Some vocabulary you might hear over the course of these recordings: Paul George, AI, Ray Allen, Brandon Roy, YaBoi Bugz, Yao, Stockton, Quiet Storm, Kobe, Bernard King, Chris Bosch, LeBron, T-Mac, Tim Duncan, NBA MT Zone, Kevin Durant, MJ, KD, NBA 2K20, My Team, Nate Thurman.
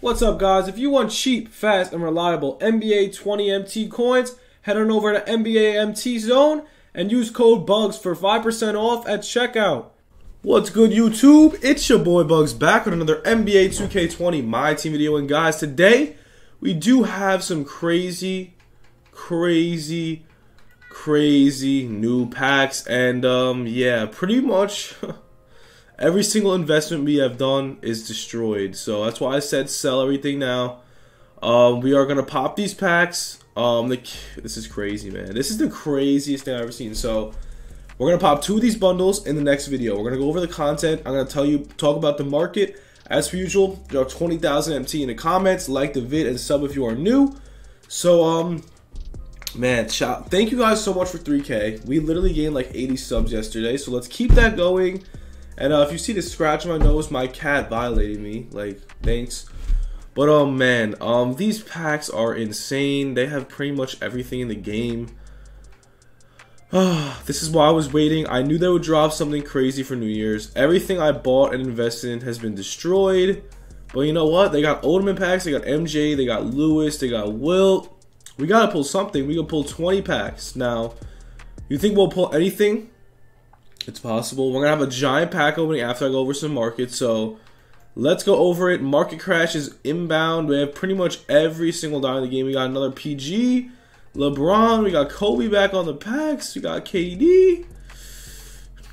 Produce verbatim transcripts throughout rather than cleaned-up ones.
What's up, guys? If you want cheap, fast, and reliable N B A twenty M T coins, head on over to N B A M T Zone and use code BUGS for five percent off at checkout. What's good, YouTube? It's your boy Bugs back with another N B A two K twenty My Team video. And guys, today we do have some crazy, crazy, crazy new packs. And um, yeah, pretty much... Every single investment we have done is destroyed. So that's why I said sell everything now. Um, we are going to pop these packs. Um, the, this is crazy, man. This is the craziest thing I've ever seen. So we're going to pop two of these bundles in the next video. We're going to go over the content. I'm going to tell you, talk about the market. As per usual, there are twenty thousand M T in the comments. Like the vid and sub if you are new. So, um, man, thank you guys so much for three K. We literally gained like eighty subs yesterday. So let's keep that going. And uh, if you see the scratch on my nose, my cat violated me. Like, thanks. But, oh, um, man. um, These packs are insane. They have pretty much everything in the game. Uh, this is why I was waiting. I knew they would drop something crazy for New Year's. Everything I bought and invested in has been destroyed. But you know what? They got Oldman packs. They got M J. They got Lewis. They got Wilt. We got to pull something. We can pull twenty packs. Now, you think we'll pull anything? It's possible. We're going to have a giant pack opening after I go over some markets, so let's go over it. Market crash is inbound. We have pretty much every single dime in the game. We got another P G, LeBron. We got Kobe back on the packs. We got K D.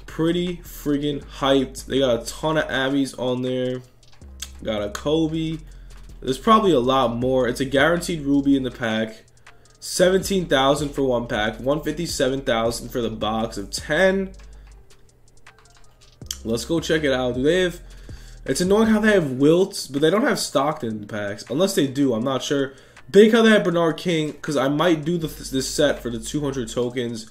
Pretty friggin' hyped. They got a ton of Abby's on there. Got a Kobe. There's probably a lot more. It's a guaranteed Ruby in the pack. seventeen thousand for one pack. one hundred fifty-seven thousand for the box of ten. Let's go check it out. Do they have... It's annoying how they have Wilts, but they don't have Stockton packs. Unless they do, I'm not sure. Big how they have Bernard King, because I might do the, this set for the two hundred tokens.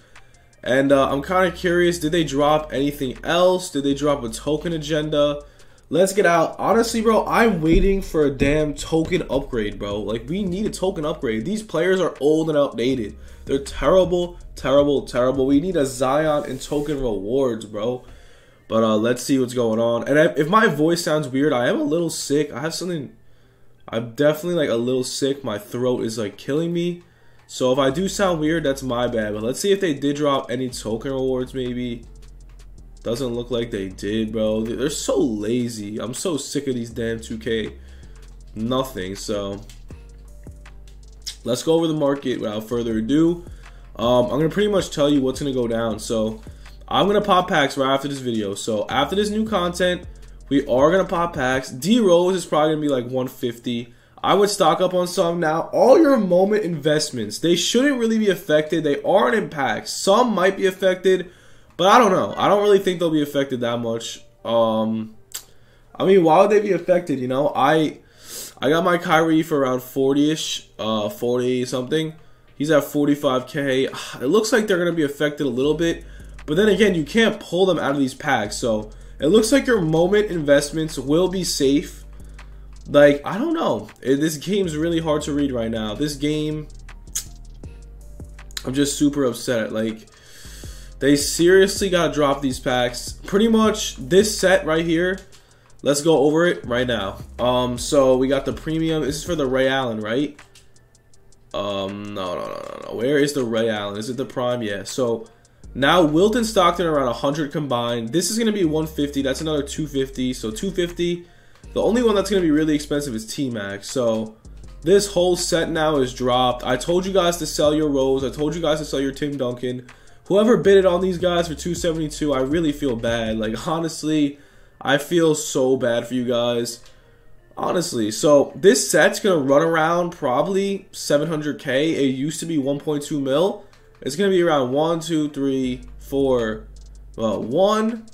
And uh, I'm kind of curious, did they drop anything else? Did they drop a token agenda? Let's get out. Honestly, bro, I'm waiting for a damn token upgrade, bro. Like, we need a token upgrade. These players are old and outdated. They're terrible, terrible, terrible. We need a Zion and token rewards, bro. But uh, let's see what's going on. And I, if my voice sounds weird, I am a little sick. I have something. I'm definitely like a little sick. My throat is like killing me. So if I do sound weird, that's my bad. But let's see if they did drop any token rewards maybe. Doesn't look like they did, bro. They're so lazy. I'm so sick of these damn two K. Nothing. So let's go over the market without further ado. Um, I'm going to pretty much tell you what's going to go down. So... I'm going to pop packs right after this video. So after this new content, we are going to pop packs. D-Rose is probably going to be like one fifty. I would stock up on some now. All your moment investments, they shouldn't really be affected. They aren't in packs. Some might be affected, but I don't know. I don't really think they'll be affected that much. Um, I mean, why would they be affected? You know, I I got my Kyrie for around forty-ish, uh, forty-something. He's at forty-five K. It looks like they're going to be affected a little bit. But then again, you can't pull them out of these packs. So it looks like your moment investments will be safe. Like, I don't know. This game's really hard to read right now. This game, I'm just super upset. Like, they seriously got to drop these packs. Pretty much this set right here. Let's go over it right now. Um, so we got the premium. This is for the Ray Allen, right? Um, no, no, no, no. Where is the Ray Allen? Is it the prime? Yeah. So... Now, Wilt and Stockton are around one hundred combined. This is going to be one fifty. That's another two fifty. So, two fifty. The only one that's going to be really expensive is T-Mac. So, this whole set now is dropped. I told you guys to sell your Rose. I told you guys to sell your Tim Duncan. Whoever bidded on these guys for two seventy-two, I really feel bad. Like, honestly, I feel so bad for you guys. Honestly. So, this set's going to run around probably seven hundred K. It used to be one point two mil. It's going to be around one, two, three, four, well, one,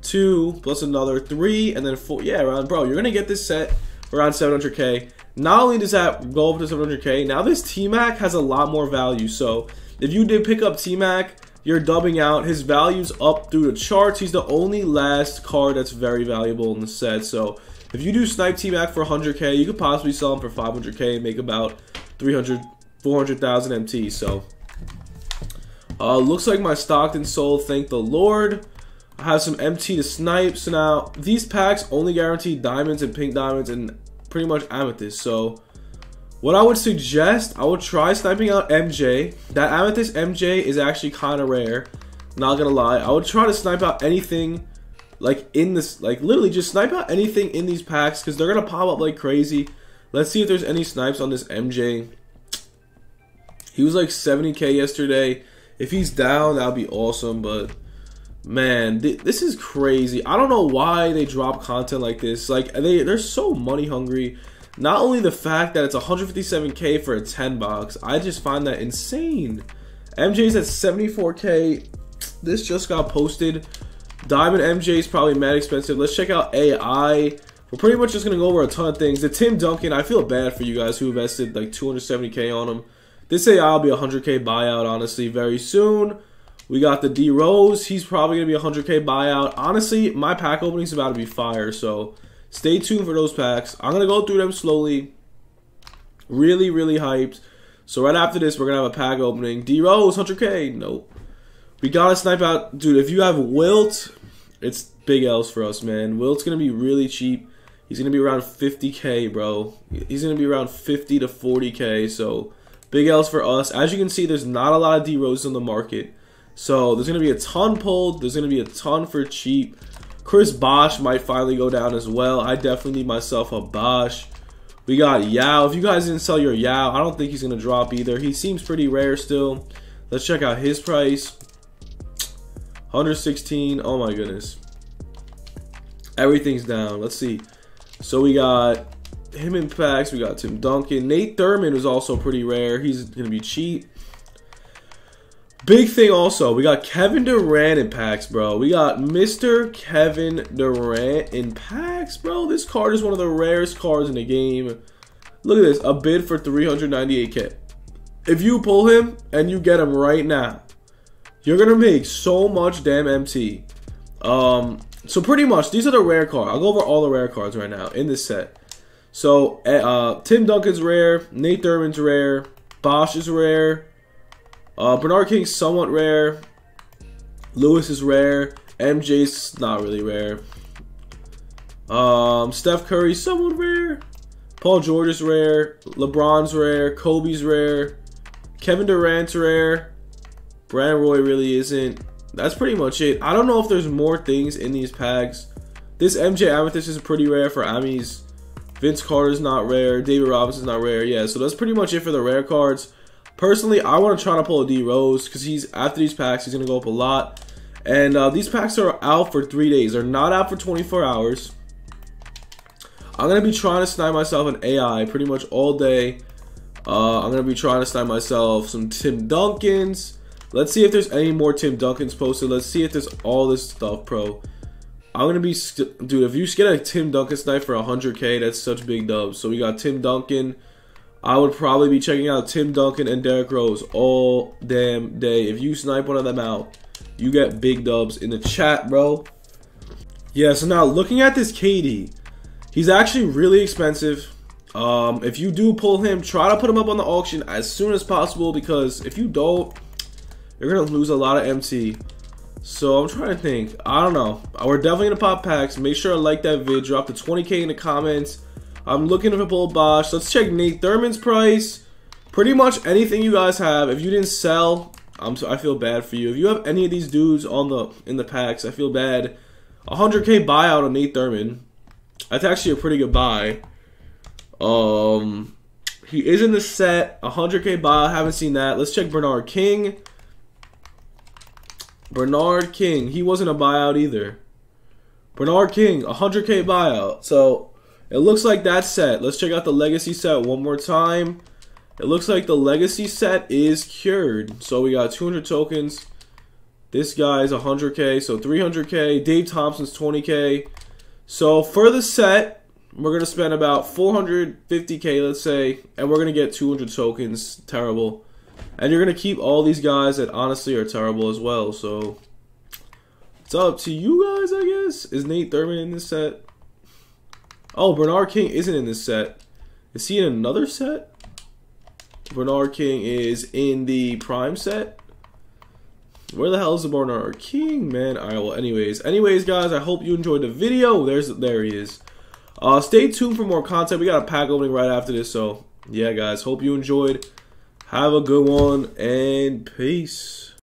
two, plus another three, and then four. Yeah, around, bro, you're going to get this set around seven hundred K. Not only does that go up to seven hundred K, now this T-Mac has a lot more value. So if you did pick up T-Mac, you're dubbing out. His value's up through the charts. He's the only last card that's very valuable in the set. So if you do snipe T-Mac for one hundred K, you could possibly sell him for five hundred K and make about three hundred, four hundred thousand M T. So... Uh, looks like my Stockton sold, thank the Lord. I have some M T to snipe. So now, these packs only guarantee diamonds and pink diamonds and pretty much Amethyst. So what I would suggest, I would try sniping out M J. That Amethyst M J is actually kind of rare, not gonna lie. I would try to snipe out anything like in this, like literally just snipe out anything in these packs because they're gonna pop up like crazy. Let's see if there's any snipes on this M J. He was like seventy K yesterday. If he's down, that would be awesome, but man, th this is crazy. I don't know why they drop content like this. Like, they, they're so money hungry. Not only the fact that it's one fifty-seven K for a ten box, I just find that insane. M J's at seventy-four K. This just got posted. Diamond M J's probably mad expensive. Let's check out A I. We're pretty much just going to go over a ton of things. The Tim Duncan, I feel bad for you guys who invested like two hundred seventy K on him. This A I will be one hundred K buyout, honestly, very soon. We got the D Rose. He's probably going to be one hundred K buyout. Honestly, my pack opening is about to be fire, so stay tuned for those packs. I'm going to go through them slowly. Really, really hyped. So right after this, we're going to have a pack opening. D Rose, one hundred K. Nope. We got to snipe out. Dude, if you have Wilt, it's big L's for us, man. Wilt's going to be really cheap. He's going to be around fifty K, bro. He's going to be around fifty to forty K, so big L's for us. As you can see, there's not a lot of D Roses on the market. So there's going to be a ton pulled. There's going to be a ton for cheap. Chris Bosch might finally go down as well. I definitely need myself a Bosch. We got Yao. If you guys didn't sell your Yao, I don't think he's going to drop either. He seems pretty rare still. Let's check out his price. one hundred sixteen. Oh my goodness. Everything's down. Let's see. So we got him in packs. We got Tim Duncan. Nate Thurman was also pretty rare. He's going to be cheap. Big thing also, we got Kevin Durant in packs, bro. We got Mister Kevin Durant in packs, bro. This card is one of the rarest cards in the game. Look at this. A bid for three hundred ninety-eight K. If you pull him and you get him right now, you're going to make so much damn M T. Um, so pretty much, these are the rare cards. I'll go over all the rare cards right now in this set. So, uh, Tim Duncan's rare, Nate Thurman's rare, Bosch is rare, uh, Bernard King's somewhat rare, Lewis is rare, M J's not really rare, um, Steph Curry's somewhat rare, Paul George is rare, LeBron's rare, Kobe's rare, Kevin Durant's rare, Brandon Roy really isn't. That's pretty much it. I don't know if there's more things in these packs. This M J Amethyst is pretty rare for Amies. Vince Carter's not rare. David Robinson's not rare. Yeah, so that's pretty much it for the rare cards. Personally, I want to try to pull a D Rose because he's after these packs, he's going to go up a lot. And uh, these packs are out for three days. They're not out for twenty-four hours. I'm going to be trying to snipe myself an A I pretty much all day. Uh, I'm going to be trying to snipe myself some Tim Duncans. Let's see if there's any more Tim Duncans posted. Let's see if there's all this stuff, bro. I'm going to be, st dude, if you get a Tim Duncan snipe for one hundred K, that's such big dubs. So we got Tim Duncan. I would probably be checking out Tim Duncan and Derrick Rose all damn day. If you snipe one of them out, you get big dubs in the chat, bro. Yeah, so now looking at this K D, he's actually really expensive. Um, if you do pull him, try to put him up on the auction as soon as possible because if you don't, you're going to lose a lot of M T. So I'm trying to think. I don't know. We're definitely gonna pop packs. Make sure to like that vid. Drop the twenty K in the comments. I'm looking for Bull Bosch. Let's check Nate Thurman's price. Pretty much anything you guys have. If you didn't sell, I'm so, I feel bad for you. If you have any of these dudes on the in the packs, I feel bad. one hundred K buyout on Nate Thurman. That's actually a pretty good buy. Um, he is in the set. one hundred K buyout. Haven't seen that. Let's check Bernard King. Bernard King, he wasn't a buyout either. Bernard King, one hundred K buyout. So it looks like that set. Let's check out the legacy set one more time. It looks like the legacy set is cured. So we got two hundred tokens. This guy's one hundred K, so three hundred K. Dave Thompson's twenty K. So for the set, we're going to spend about four hundred fifty K, let's say, and we're going to get two hundred tokens. Terrible. And you're going to keep all these guys that honestly are terrible as well. So, it's up to you guys, I guess. Is Nate Thurman in this set? Oh, Bernard King isn't in this set. Is he in another set? Bernard King is in the Prime set. Where the hell is the Bernard King, man? All right, well, anyways. Anyways, guys, I hope you enjoyed the video. There's, there he is. Uh, stay tuned for more content. We got a pack opening right after this. So, yeah, guys, hope you enjoyed. Have a good one, and peace.